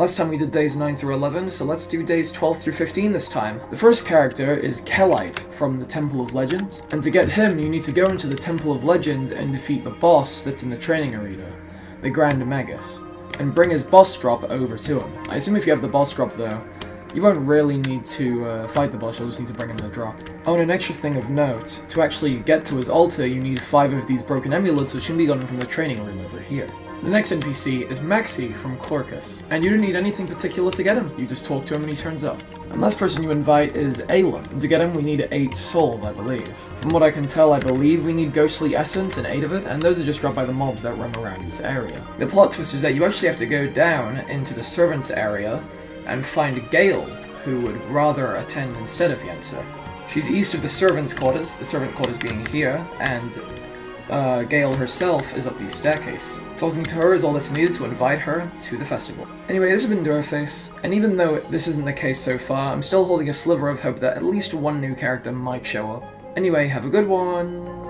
Last time we did days 9 through 11, so let's do days 12 through 15 this time. The first character is Kellite from the Temple of Legends, and to get him you need to go into the Temple of Legend and defeat the boss that's in the training arena, the Grand Magus, and bring his boss drop over to him. I assume if you have the boss drop though, you won't really need to fight the boss, you'll just need to bring him the drop. Oh, and an extra thing of note, to actually get to his altar you need 5 of these broken amulets which can be gotten from the training room over here. The next NPC is Maxie from Corcus, and you don't need anything particular to get him, you just talk to him and he turns up. And last person you invite is Alem, and to get him we need 8 souls, I believe. From what I can tell, I believe we need Ghostly Essence and 8 of it, and those are just dropped by the mobs that roam around this area. The plot twist is that you actually have to go down into the servants area, and find Gale, who would rather attend instead of Yenser. She's east of the Servants' Quarters, the Servant Quarters being here, and Gale herself is up the staircase. Talking to her is all that's needed to invite her to the festival. Anyway, this has been DuoFace, and even though this isn't the case so far, I'm still holding a sliver of hope that at least one new character might show up. Anyway, have a good one!